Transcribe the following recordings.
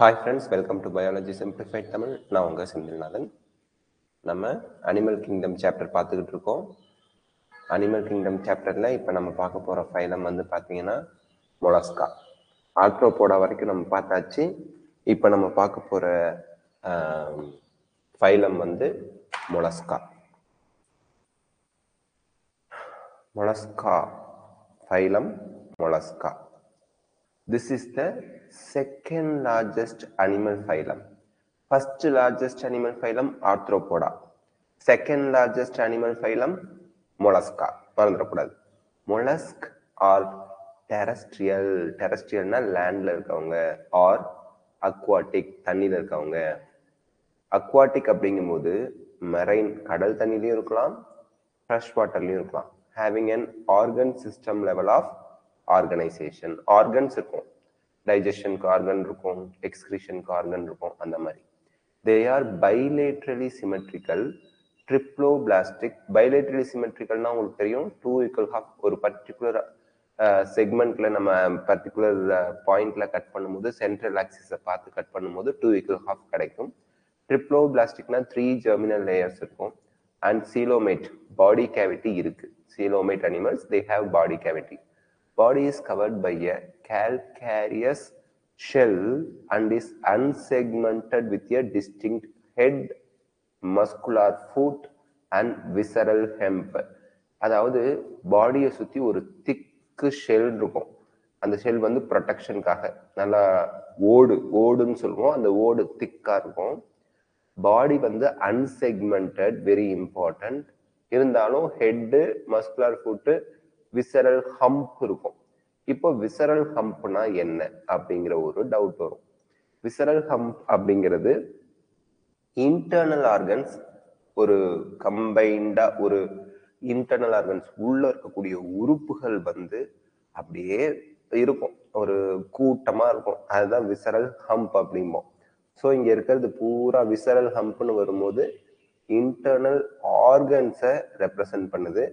Hi friends, welcome to Biology Simplified Tamil. நான் உங்க செந்தில்நாதன். நம்ம Animal Kingdom chapter பார்த்துக்கிட்டு இருக்கோம். Animal Kingdom chapterல இப்போ நம்ம பார்க்க போற ஃபைலம் வந்து பாத்தீங்கன்னா Mollusca. Arthropoda வரைக்கும் நம்ம பார்த்தாச்சு. இப்போ நம்ம பார்க்க போற ஃபைலம் வந்து Mollusca. Mollusca phylum Mollusca. This is the second largest animal phylum. First largest animal phylum Arthropoda, second largest animal phylum Mollusca. மறந்துடக்கூடாது, mollusk are terrestrialனா landல இருக்கவங்க or aquatic தண்ணில இருக்கவங்க. aquatic அப்படிங்கும்போது marine கடல் தண்ணிலயும் இருக்கலாம், fresh waterலயும் இருக்கலாம். having an organ system level of organization. organs இருக்கும், digestion organ இருக்கும், excretion organ இருக்கும், அந்த மாதிரி. they are bilaterally symmetrical, triploblastic. bilaterally symmetrical னா உங்களுக்கு தெரியும், two equal half. ஒரு particular segmentல நம்ம particular pointல கட் பண்ணும்போது central axis பார்த்து கட் பண்ணும்போது two equal half கிடைக்கும். triploblastic னா three germinal layers இருக்கும் and coelomate body cavity இருக்கு. coelomate animals, they have body cavity. body is covered by a calcareous shell and is unsegmented with a distinct head, muscular foot and visceral hump. அதாவது பாடியை சுத்தி ஒரு திக்கு shell இருக்கும். அந்த shell வந்து ப்ரொடெக்ஷனுக்காக நல்லா ஓடுன்னு சொல்லுவோம். அந்த ஓடு திக்கா இருக்கும். பாடி வந்து அன்செக்மெண்டட், வெரி இம்பார்ட்டன்ட். இருந்தாலும் head, muscular foot, visceral hump இருக்கும். இப்போ விசரல் ஹம்ப்னா என்ன அப்படிங்கிற ஒரு டவுட் வரும். விசரல் ஹம்ப் அப்படிங்கிறது இன்டர்னல் ஆர்கன்ஸ் ஒரு கம்பைண்டா, ஒரு இன்டர்னல் ஆர்கன்ஸ் உள்ள இருக்கக்கூடிய உறுப்புகள் வந்து அப்படியே இருக்கும், ஒரு கூட்டமா இருக்கும். அதுதான் விசரல் ஹம்ப் அப்படிம்போம். ஸோ இங்க இருக்கிறது பூரா விசரல் ஹம்ப்னு வரும்போது இன்டர்னல் ஆர்கன்ஸை ரெப்ரசன்ட் பண்ணுது.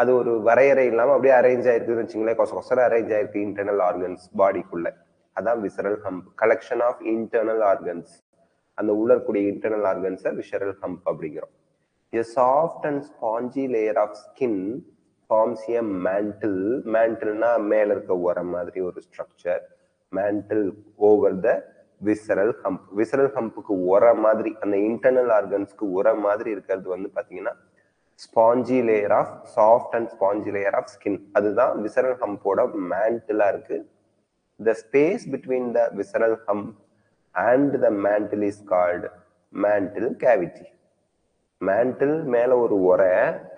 அது ஒரு வரையறை இல்லாமல் அப்படியே அரேஞ்ச் ஆயிருக்குன்னு வச்சுங்களேன், கொச கொசரம் அரேஞ்ச் ஆயிருக்கு இன்டர்னல் ஆர்கன்ஸ் பாடிக்குள்ள. அதான் visceral hump, collection of internal organs. அந்த உலரக்கூடிய இன்டர்னல் ஆர்கன்ஸை விசரல் ஹம்ப் அப்படிங்கிறோம். a soft and spongy layer of skin forms a mantle. mantle-னா மேல இருக்க உர மாதிரி ஒரு structure, mantle over the visceral hump. Visceral ஹம்புக்கு உர மாதிரி, அந்த இன்டர்னல் ஆர்கன்ஸ்க்கு உர மாதிரி இருக்கிறது வந்து பாத்தீங்கன்னா spongy layer of, soft and spongy layer of skin. அதுதான் விசரல் ஹம்போட மேண்டிலா இருக்கு. The space between the visceral hump and the mantle is called mantle cavity. Mantle மேல ஒரு உரை,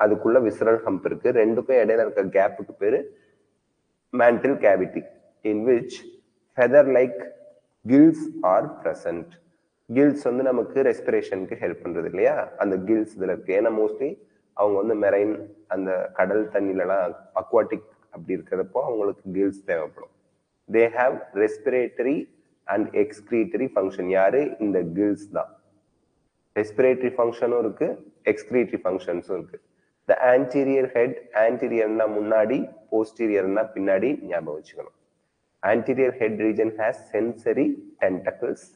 அதுக்குள்ள விசரல் ஹம்ப் இருக்கு. ரெண்டுக்கும் இடையில இருக்க கேப்புக்கு பேரு mantle cavity. In which feather like gills are present. Gills வந்து நமக்கு ரெஸ்பிரேஷனுக்கு ஹெல்ப் பண்றது இல்லையா, அந்த கில்ஸ் இதுல இருக்கு. ஏன்னா மோஸ்ட்லி அவங்க வந்து மெரைன், அந்த கடல் தண்ணிலலாம் அக்வாட்டிக் அப்படி இருக்கிறப்போ அவங்களுக்கு கில்ஸ் தேவைப்படும். They have respiratory and excretory function. யாரு? இந்த கில்ஸ் தான். ரெஸ்பிரேட்டரி ஃபங்க்ஷனும் இருக்கு, எக்ஸ்கிரீட்டரி ஃபங்க்ஷன்ஸும் இருக்கு. த ஆன்டீரியர் ஹெட், ஆன்டீரியர்னா முன்னாடி, போஸ்டீரியர்னா பின்னாடி ஞாபகம் வச்சுக்கணும். Anterior head region has sensory tentacles.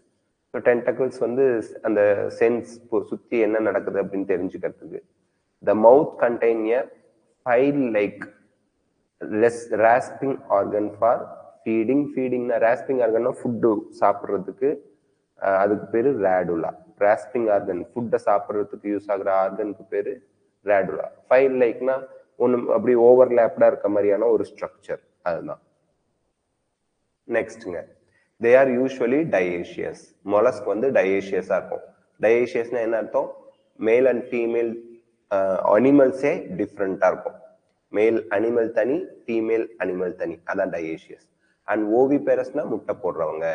So tentacles வந்து அந்த சென்ஸ் சுற்றி என்ன நடக்குது அப்படின்னு தெரிஞ்சுக்கிறதுக்கு. The mouth contain a file-like rasping organ for feeding. feeding na rasping organ na food saapradhukku, adukku peru radula. rasping organ food saapradhukku use agra organ ku peru radula. file-like na onnu abbi overlapped-a irukka mariyana oru structure adha. next nga, they are usually dioecious. mollusk vandu dioecious a irukum. dioecious na enna artham? male and female அனிமல்ஸே டிஃப்ரெண்டா இருக்கும். மேல் animal தனி, female animal தனி, அதான் dioecious. And ஓவி பேரஸ்னா முட்டை போடுறவங்க,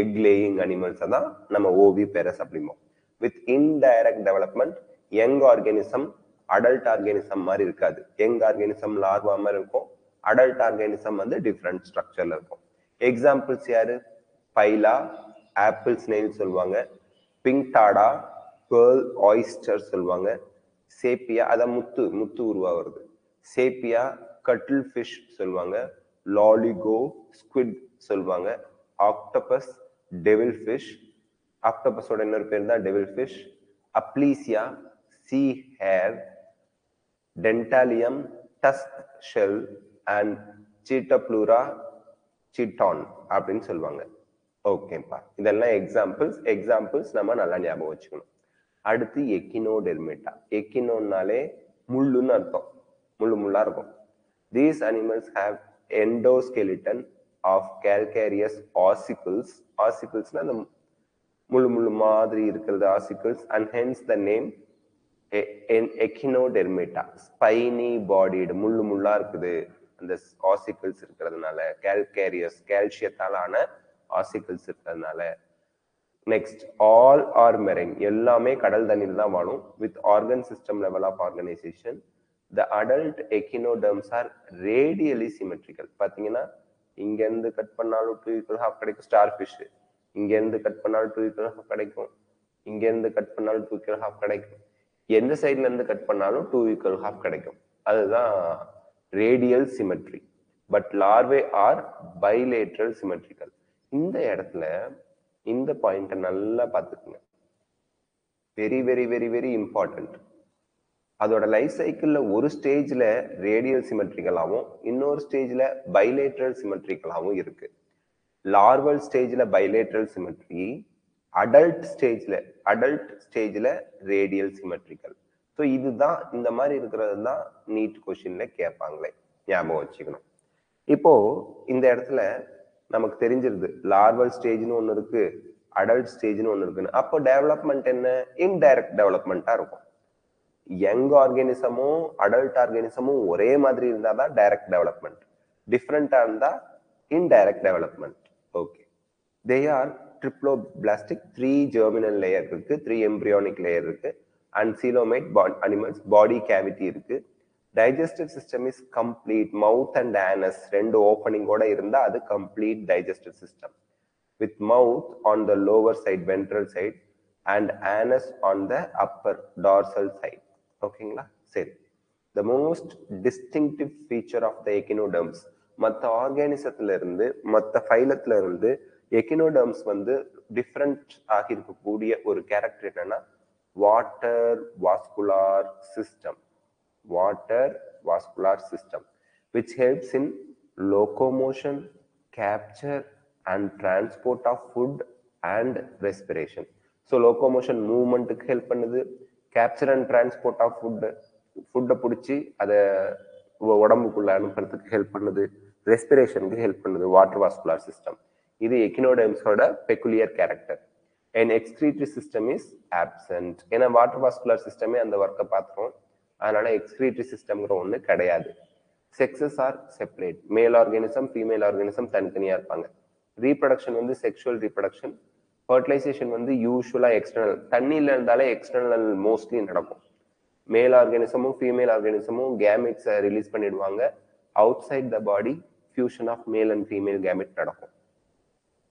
egg laying animals தான் நம்ம ஓவி பேரஸ் அப்படிம்போம். With indirect development, young organism adult organism மாதிரி இருக்காது. யங் ஆர்கானிசம் லார்வா மாதிரி இருக்கும், அடல்ட் ஆர்கானிசம் வந்து டிஃப்ரெண்ட் ஸ்ட்ரக்சர்ல இருக்கும். எக்ஸாம்பிள்ஸ் யாரு? பைலா, ஆப்பிள் ஸ்னெயில் சொல்லுவாங்க, பிங்க் டாடா, பேர்ல் ஆயிஸ்டர் சொல்லுவாங்க, சேப்பியா, அத முத்து முத்து உருவா வருது, சேப்பியா, கட்டில் ஃபிஷ் சொல்லுவாங்க, லாலிகோ, ஸ்குவிட் சொல்லுவாங்க, octopus, devilfish, octopus oda innoru peru dhaan devilfish, Aplysia sea hare, Dentalium tusk shell, and Chitopleura chiton அப்படினு சொல்வாங்க. Okay பா, இதெல்லாம் examples நம்ம நல்லா ஞாபகம் வச்சுக்கணும். அடுத்து Echinodermata. Echinoனாலே முள்ளுன்னு அர்த்தம், முள்ளு முள்ளா இருக்கும். These animals have endoskeleton of calcareous ossicles. Ossiclesனா அந்த முள்ளு முள்ளு மாதிரி இருக்கிறது ossicles, and hence the name Echinodermata. Spiny bodied, முள்ளு முள்ளா இருக்குது அந்த ossicles இருக்கிறதுனால, calcareous கால்சியத்தாலான ossicles இருக்கிறதுனால. Next, all are marine, எல்லாமே கடல் தண்ணில தான் வாழும், with organ system level of organization. The adult echinoderms are radially symmetrical. பாத்தீங்கன்னா இங்க இருந்து கட் பண்ணாலும் 2½ கிடைக்கும் ஸ்டார்ஃபிஷ், இங்க இருந்து கட் பண்ணாலும் 2½ கிடைக்கும், இங்க இருந்து கட் பண்ணாலும் 2½ கிடைக்கும், எந்த சைடுல இருந்து கட் பண்ணாலும் 2½ கிடைக்கும், அதுதான் radial symmetry. But larvae are bilateral symmetrical. இந்த இடத்துல இந்த பாயிண்ட நல்லா பார்த்துக்கங்க, very very very very important. அதோட லைஃப் சைக்கிள்ல ஒரு ஸ்டேஜ்ல ரேடியல் சிமெட்ரிக்கலாகவும் இன்னொரு ஸ்டேஜ்ல பைலேட்ரல் சிமெட்ரிக்கலாகவும் இருக்கு. லார்வல் ஸ்டேஜ்ல பைலேட்ரல் சிமெட்ரி, அடல்ட் ஸ்டேஜ்ல ரேடியல் சிமெட்ரிக்கல். ஸோ இதுதான் இந்த மாதிரி இருக்கிறது தான் நீட் கொஷின்ல கேட்பாங்களே, ஞாபகம் வச்சுக்கணும். இப்போ இந்த இடத்துல நமக்கு தெரிஞ்சிருது லார்வல் ஸ்டேஜ்னு ஒன்று இருக்கு, அடல்ட் ஸ்டேஜ்னு ஒன்று இருக்குன்னு. அப்போ டெவலப்மெண்ட் என்ன? இன்டைரக்ட் டெவலப்பமெண்டா இருக்கும். யங் ஆர்கானிசமும் அடல்ட் ஆர்கானிசமும் ஒரே மாதிரி இருந்தால் தான் டைரக்ட் டெவலப்மெண்ட், டிஃப்ரெண்டாக இருந்தால் indirect development. Okay, they are triploblastic. 3 germinal layer இருக்கு, 3 எம்ப்ரியானிக் லேயர் இருக்கு, and coelomate animals body cavity irukku. Digestive system is complete, mouth and anus rendu opening oda irunda adu complete digestive system, with mouth on the lower side, ventral side, and anus on the upper dorsal side. Okayla seri. The most distinctive feature of the echinoderms, matha organismthil irundu matha phylathil irundu echinoderms vandu different aagirukku koodiya oru character enna, water vascular system which helps in locomotion, capture and transport of food and respiration. So locomotion movement ku help pannudhu, capture and transport of food pudichi adha odambukkulla anupuradhukku help pannudhu, respiration ku help pannudhu water vascular system. Idu echinoderms oda peculiar character. An excretory system is absent. ஏன்னா water vascular சிஸ்டமே அந்த ஒர்க்கை பார்த்துரும், அதனால excretory சிஸ்டம்ங்கிற ஒன்று கிடையாது. Sexes are separate, male organism female organism தனித்தனியாக இருப்பாங்க. ரீப்ரடக்ஷன் வந்து செக்ஷுவல் ரீப்ரடக்ஷன், ஃபர்டிலைசேஷன் வந்து யூஸ்வலாக எக்ஸ்டர்னல், தண்ணியில் இருந்தாலே எக்ஸ்டர்னல் மோஸ்ட்லி நடக்கும். மேல் ஆர்கானிசமும் ஃபீமேல் ஆர்கானிசமும் கேமெட்ஸை ரிலீஸ் பண்ணிடுவாங்க, outside the body fusion of male and female gamete நடக்கும்.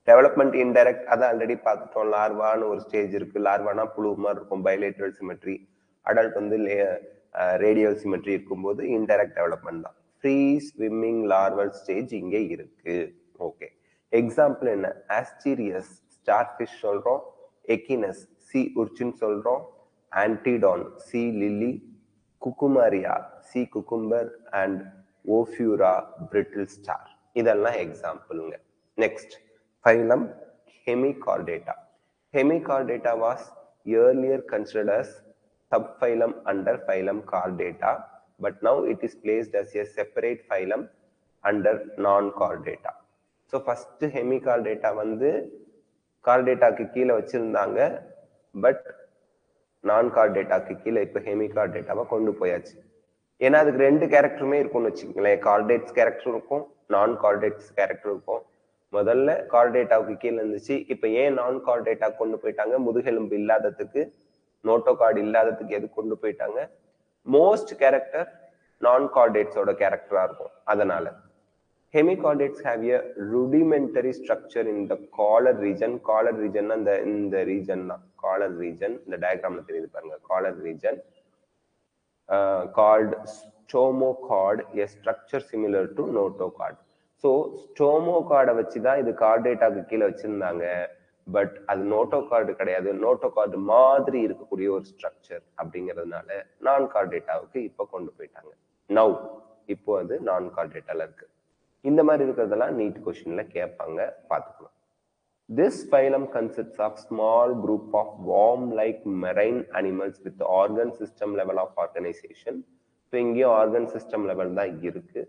டெவலப்மெண்ட் இன்டைரக்ட், அதை ஆல்ரெடி பார்த்துட்டோம். லார்வான்னு ஒரு ஸ்டேஜ் இருக்குது, லார்வானா புழு மாதிரி இருக்கும், பைலேட்ரல் சிமெட்ரி. அடல்ட் வந்து ரேடியல் சிமெட்ரி இருக்கும்போது இன்டைரக்ட் டெவலப்மெண்ட் தான். ஃப்ரீ ஸ்விம்மிங் லார்வல் ஸ்டேஜ் இங்கே இருக்குது. ஓகே, எக்ஸாம்பிள் என்ன? ஆஸ்டீரியஸ் ஸ்டார்ஃபிஷ் சொல்கிறோம், எக்கினஸ் சி உர்ச்சின் சொல்கிறோம், Antedon sea lily, Cucumaria sea cucumber, and Ophiura brittle star. இதெல்லாம் எக்ஸாம்பிளுங்க. Next phylum Hemichordata. Hemichordata was earlier considered as subphylum under phylum Chordata, but now it is placed as a separate phylum under non-Chordata. So first Hemichordata vandu Chordata ku keela vechirundanga, but non-Chordata ku keela ipo Hemichordata va kondu poyachu. Ena adukku rendu character me irukonu vechikla, Chordates character irukum, non-Chordates character irukum. முதல்ல கார்டேட்டாவுக்கு கீழே இருந்துச்சு, இப்போ ஏன் நான் Chordata கொண்டு போயிட்டாங்க? முதுகெலும்பு இல்லாததுக்கு, notochord இல்லாததுக்கு எது கொண்டு போயிட்டாங்க? மோஸ்ட் கேரக்டர் நான் கார்டேட்ஸோட கேரக்டராக இருக்கும். அதனால hemichordates have a rudimentary structure in the collar region. Collar ரீஜன்னா இந்த ரீஜன் தான் காலர் ரீஜன், இந்த டயக்ராம்ல தெரியுது பாருங்க collar region. Cord stomochord, a structure similar to notochord. So ஸ்டோமோகார்டை வச்சு தான் இது கார்டேட்டாவுக்கு கீழே வச்சுருந்தாங்க, பட் அது நோட்டோகார்டு கிடையாது. நோட்டோகார்டு மாதிரி இருக்கக்கூடிய ஒரு ஸ்ட்ரக்சர் அப்படிங்கிறதுனால நான் கார்டேட்டாவுக்கு இப்போ கொண்டு போயிட்டாங்க. நவ் இப்போ வந்து நான் கார்டேட்டால இருக்கு. இந்த மாதிரி இருக்கிறதெல்லாம் நீட் கொஸ்டின்ல கேட்பாங்க, பார்த்துக்கணும். This phylum consists of small group of worm-like marine animals with organ system level of organization. So இங்கேயும் ஆர்கன் சிஸ்டம் லெவல் தான் இருக்கு.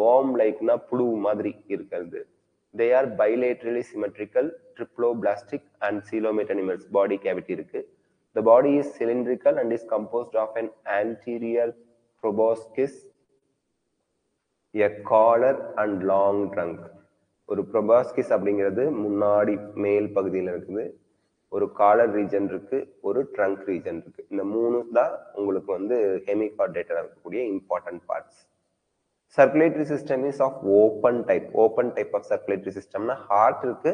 வார்ம் லைக்னா புழு மாதிரி இருக்கிறது. They are bilaterally symmetrical, triploblastic and coelomate animals. Body cavity இருக்கு. The body is cylindrical and is composed of an anterior proboscis, a collar and long trunk. ஒரு proboscis அப்படிங்கிறது முன்னாடி மேல் பகுதியில் இருக்குது, ஒரு காலர் ரீஜன் இருக்கு, ஒரு ட்ரங்க் ரீஜன் இருக்கு. இந்த மூணு தான் உங்களுக்கு வந்து ஹெமிகார்டேட்டா இருக்கக்கூடிய important parts. Circulatory system is of open type. Open type of circulatory சிஸ்டம்னா ஹார்ட் இருக்கு,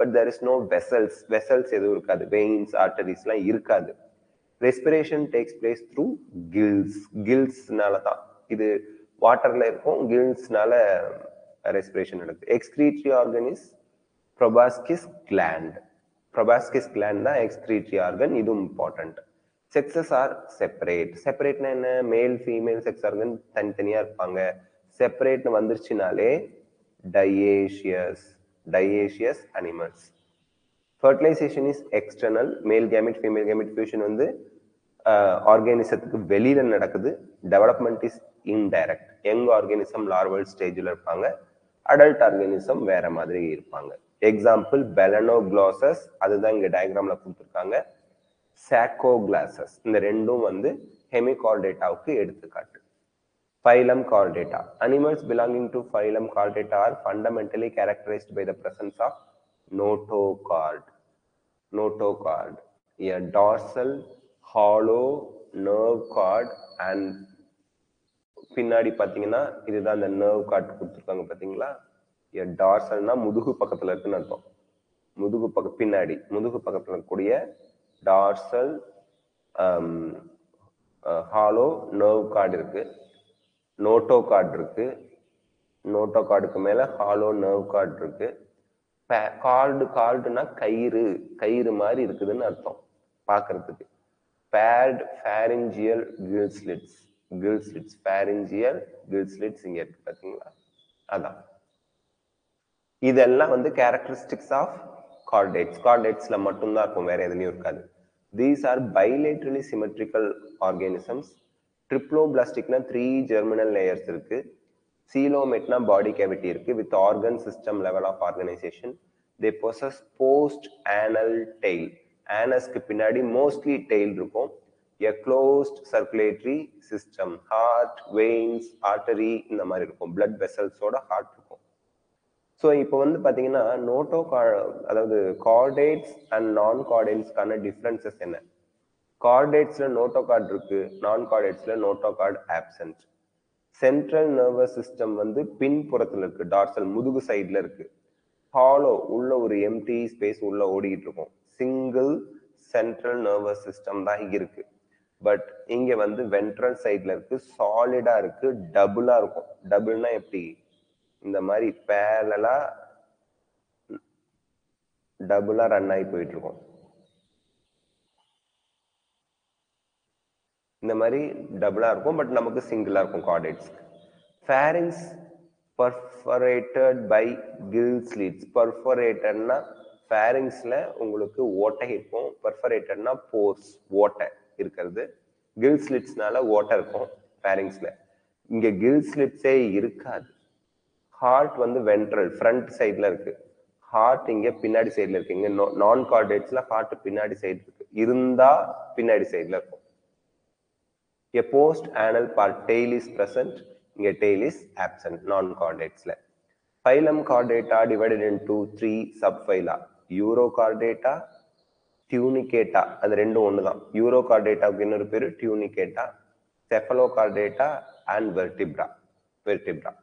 but there is no vessels. Vessels எதுவும் இருக்காது, வெயின்ஸ் ஆர்டரிஸ் எல்லாம் இருக்காது. Respiration takes place through gills. கில்ஸ்னால தான் இது வாட்டர்ல இருக்கும், கில்ஸ்னால ரெஸ்பிரேஷன் நடக்குது. Excretory organ is proboscis gland. proboscis gland na excretory organ, idum important. Sexes are separate. separate na enna, male female sex organ than thaniya irpanga. separate nu vandirchinale dioecious animals. fertilization is external. male gamete female gamete fusion vandu organismukku velila nadakudhu. development is indirect. young organism larval stage la irpanga, adult organism vera madri irpanga. Example Balanoglossus, அதுதான் இங்க டயக்ராம்ல கொடுத்துருக்காங்க. சாகோகிளாசஸ், இந்த ரெண்டும் வந்து ஹெமிகார்டேட்டாவுக்கு எடுத்துக்காட்டு. Phylum Chordata. Animals belonging to phylum Chordata are fundamentally characterised by the presence of notochord. Notochord, a dorsal hollow nerve cord and பின்னாடி பார்த்தீங்கன்னா இதுதான் இந்த நர்வ் கார்ட் கொடுத்துருக்காங்க, பார்த்தீங்களா? டார்சல்னா முதுகு பக்கத்துல இருக்குன்னு அர்த்தம். முதுகு பக்கம் பின்னாடி முதுகு பக்கத்துல இருக்கக்கூடிய டார்சல் ஹாலோ நர்வ் கார்டு இருக்கு, நோட்டோ கார்டு இருக்கு, நோட்டோ கார்டுக்கு மேல ஹாலோ நர்வ் கார்டு இருக்கு. கார்டு, கார்டுனா கயிறு, கயிறு மாதிரி இருக்குதுன்னு அர்த்தம் பாக்குறதுக்கு. பேட் pharyngeal gill slits. Gill slits pharyngeal gill slits இங்க இருக்கு, பாத்தீங்களா? அதான் இதெல்லாம் வந்து கேரக்டரிஸ்டிக்ஸ் ஆஃப் கார்டேட்ஸ். கார்டேட்ஸ்ல மட்டும்தான் இருக்கும், வேற எதுலையும் இருக்காது. These are bilaterally symmetrical organisms. ட்ரிப்ளோபிளாஸ்டிக்னா 3 ஜெர்மினல் லேயர்ஸ் இருக்கு. சீலோமெட்னா பாடி கேவிட்டி இருக்கு with organ system level of organisation. They possess post anal tail. ஆனஸ்க்கு பின்னாடி மோஸ்ட்லி டெயில் இருக்கும். A closed circulatory system. Heart, veins, artery இந்த மாதிரி இருக்கும். பிளட் வெசல்ஸோட ஹார்ட் இருக்கும். ஸோ இப்போ வந்து பார்த்தீங்கன்னா நோட்டோ அதாவது கார்டேட்ஸ் அண்ட் நான் கார்டேட்ஸ்க்கான டிஃப்ரென்சஸ் என்ன? கார்டேட்ஸ்ல நோட்டோ கார்டு இருக்கு, நான் கார்டேட்ஸ்ல notochord absent. Central nervous system வந்து பின்புறத்தில் இருக்கு, டார்சல் முதுகு சைட்ல இருக்கு. ஹாலோ உள்ள ஒரு எம்டி ஸ்பேஸ் உள்ள ஓடிக்கிட்டு இருக்கும். சிங்கிள் சென்ட்ரல் நர்வஸ் சிஸ்டம் தான் இங்க இருக்கு. பட் இங்க வந்து வென்ட்ரல் சைட்ல இருக்கு, சாலிடா இருக்கு, டபுளா இருக்கும். டபுள்னா எப்படி? இந்த மாதிரி பேரலா டபுளா ரன் ஆகி போயிட்டு இருக்கும். இந்த மாதிரி டபுளா இருக்கும், பட் நமக்கு சிங்கிளா இருக்கும் chordates. Pharynx perforated by gill slits. பர்ஃபரேட்டட்னா ஃபேரிங்ஸ்ல உங்களுக்கு ஓட்டை இருக்கும், பர்ஃபரேட்டட்னா போர்ஸ் ஓட்டை இருக்கிறது. கில் ஸ்லிட்ஸ்னால ஓட்டை இருக்கும் ஃபேரிங்ஸ்ல. இங்க கில் ஸ்லிட்ஸே இருக்காது. ஹார்ட் வந்து வென்ட்ரல் ஃப்ரண்ட் சைட்ல இருக்கு, ஹார்ட் இங்க பின்னாடி சைட்ல இருக்கு. இங்க நான் கார்டேட்ஸ்ல ஹார்ட் பின்னாடி சைடு இருக்கு, இருந்தா பின்னாடி சைட்ல இருக்கும். A post anal part, tail is present, இங்க tail is absent non கார்டேட்ஸ்ல. phylum chordata divided into 3 subphyla. urochordata, tunicata, அது ரெண்டும் ஒண்ணுதான். urochordataக்கு இன்னொரு பேரு tunicata, cephalochordata and vertebra.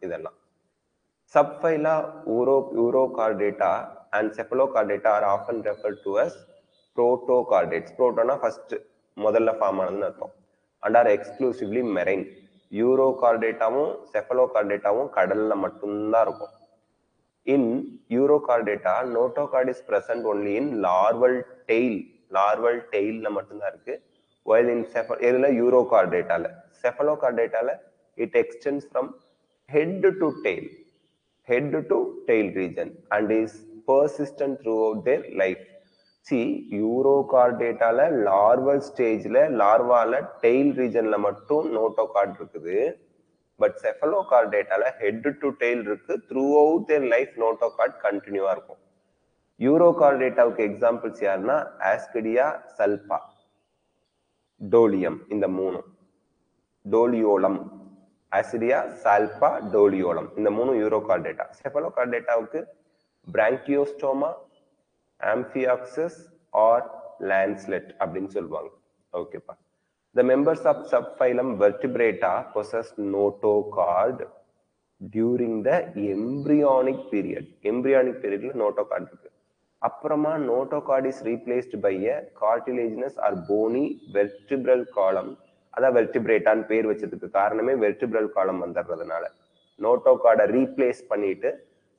இதெல்லாம் subphyla urochordata and cephalochordata are often referred to as protochordates. protona first modalla form anadhu artham, and are exclusively marine. urochordata um cephalochordata um kadalla mattum da irukum. In Urochordata, notochord is present only in larval tail la mattumda irukku, while in cephalochordata la it extends from head to tail region and is persistent throughout their life. See, Urochordata la larval stage la tail region la mattum notochord irukkudu. But cephalochordata la head to tail irukku, throughout their life notochord continue a irukum. Urochordata ku examples yarna Ascidia, salpa, dolium, inda moonu, doliolum, Ascidia, salpa, doliolum, inda moonu Urochordata. Cephalochordata ku branchiostoma, amphioxus or lancelet abdin solvanga. Okay pa. The members of subphylum Vertebrata possess notochord during the embryonic period. Embryonic period la notochord irukku. Apparama notochord is replaced by a cartilaginous or bony vertebral column. Adha Vertebrata nu per vechadukku kaaraname vertebral column vandarradanaala notochord replace pannittu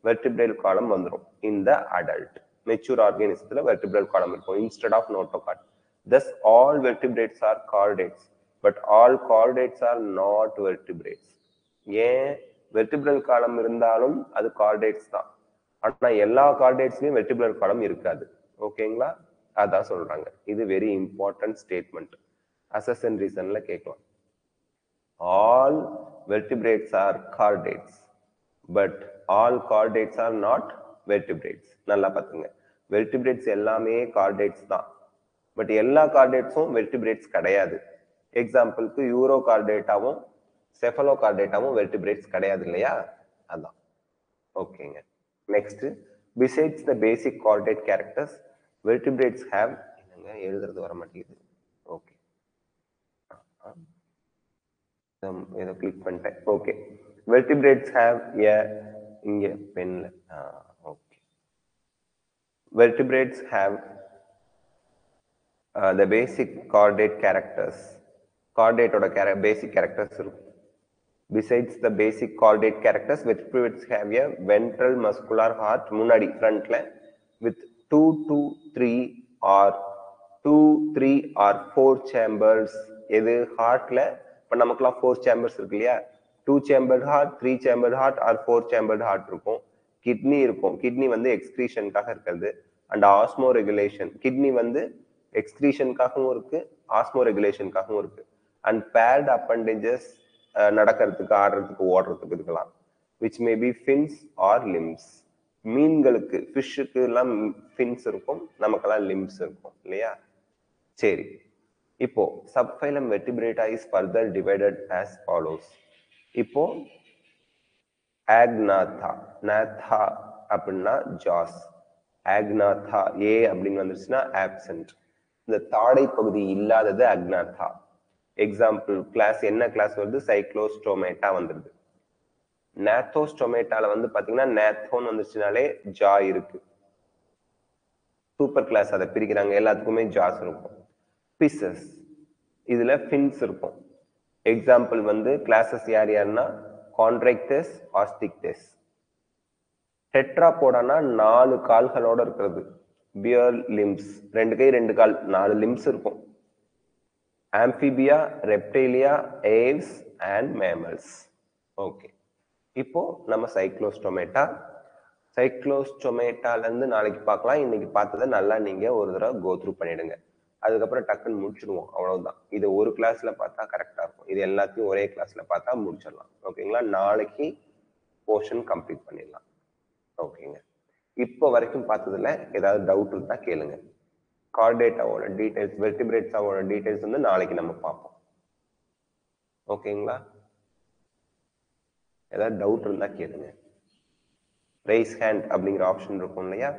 vertebral column vandrum. In the adult mature organism la vertebral column irukum instead of notochord. Thus, all vertebrates are chordates, but all chordates are not vertebrates. Yeh, vertebral column irundalum, adu chordates tha. Anna, yella chordates ni vertebral column irukadu. Okay, engla? Adha solranga. This is very important statement. Assassin reason la kekla. All vertebrates are chordates, but all chordates are not vertebrates. Nalla pathunga. Vertebrates ellame chordates tha. But எல்லா கார்டேட்ஸும் vertebrates கிடையாது. எக்ஸாம்பிளுக்கு யூரோகார்டேட்டாவும் செஃபலோகார்டேட்டாவும் vertebrates கிடையாது இல்லையா? அதான். ஓகேங்க. Next, besides the basic chordate characters vertebrates have, என்னங்க எழுதுறது வர மாட்டேங்குது. ஓகே. சம் இத கிளிக் பண்ணிட்டேன். ஓகே. வெர்டிபிரேட்ஸ் ஹேவ் எ, இங்க பென்ல okay. Vertebrates have the basic chordate characters, chordate oda basic characters. Besides the basic chordate characters, vertebrates have a ventral muscular heart munadi front la with 2, 3 or 4 chambers. Edu heart la ipo namakla 4 chambers irukku liya, 2 chambered heart, 3 chambered heart or 4 chambered heart irukum. Kidney irukum, kidney vandu excretion kaga irukkudu, and osmoregulation, kidney vandu excretion காகவும் இருக்கு, osmoregulationக்காகவும் இருக்கு, and paired appendages நடக்கிறதுக்கு ஆடுறதுக்கு ஓடுறதுக்கு இருக்கலாம், which may be fins or limbs. மீன்களுக்கு ஃபிஷ்ஷுக்கு எல்லாம் fins இருக்கும், நமக்கெல்லாம் limbs இருக்கும் இல்லையா? சரி, இப்போ subphylum Vertebrata is further divided as follows. இப்போ Agnatha, natha அப்படின்னா jaws, Agnatha ஏ அப்படின்னு வந்துருச்சுன்னா absent. இந்த தாடை பகுதி இல்லாதது அக்னாத்தா. எக்ஸாம்பிள் கிளாஸ் என்ன கிளாஸ் வருது? சைக்ளோஸ்டோமேட்டா வந்துருது. நேத்தோஸ்டோமேட்டால வந்து பாத்தீங்கன்னா நேத்தோன்னு வந்துச்சுனாலே ஜா இருக்கு. சூப்பர் கிளாஸ் அதை பிரிக்கிறாங்க, எல்லாத்துக்குமே ஜாஸ் இருக்கும். பிசஸ், இதுல ஃபின்ஸ் இருக்கும். எக்ஸாம்பிள் வந்து கிளாஸஸ் யார் யாருன்னா கான்ட்ராக்டஸ், ஆஸ்டிக்டஸ். டெட்ராபோடானா 4 கால்களோட இருக்கிறது. Bare limbs, 2 கை 2 கால், 4 limbs இருக்கும். Amphibia, Reptilia, Aves and Mammals. Okay. இப்போ நம்ம சைக்ளோஸ்டோமேட்டா, சைக்ளோஸ்டோமேட்டால இருந்து நாளைக்கு பார்க்கலாம். இன்னைக்கு பார்த்ததை நல்லா நீங்க ஒரு தடவை கோ த்ரூ பண்ணிடுங்க, அதுக்கப்புறம் டக்குன்னு முடிச்சிடுவோம், அவ்வளவுதான். இது ஒரு கிளாஸ்ல பார்த்தா கரெக்டா இருக்கும், இது எல்லாத்தையும் ஒரே கிளாஸ்ல பார்த்தா முடிச்சிடலாம். ஓகேங்களா? நாளைக்கு போர்ஷன் கம்ப்ளீட் பண்ணிடலாம். ஓகேங்க. இப்போ வரைக்கும் பார்த்ததுல ஏதாவது டவுட் இருந்தா கேளுங்க. கார்டேட்டாவோட டீடைல்ஸ், வெர்டிபிரேட்ஸாவோட டீடைல்ஸ் வந்து நாளைக்கு நம்ம பார்ப்போம். ஓகேங்களா? ஏதாவது டவுட் இருந்தா கேளுங்க. ரைஸ் ஹேண்ட் அப்படிங்கிற ஆப்ஷன் இருக்கும் இல்லையா?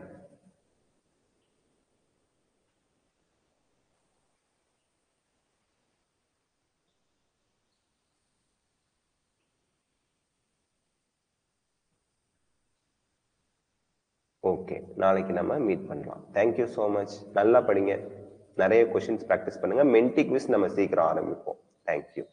ஓகே, நாளைக்கு நம்ம மீட் பண்ணலாம். Thank you so much. நல்லா படிங்க, நிறைய கொஷின்ஸ் ப்ராக்டிஸ் பண்ணுங்க. மென்டி குவிஸ் நம்ம சீக்கிரம் ஆரம்பிப்போம். தேங்க்யூ.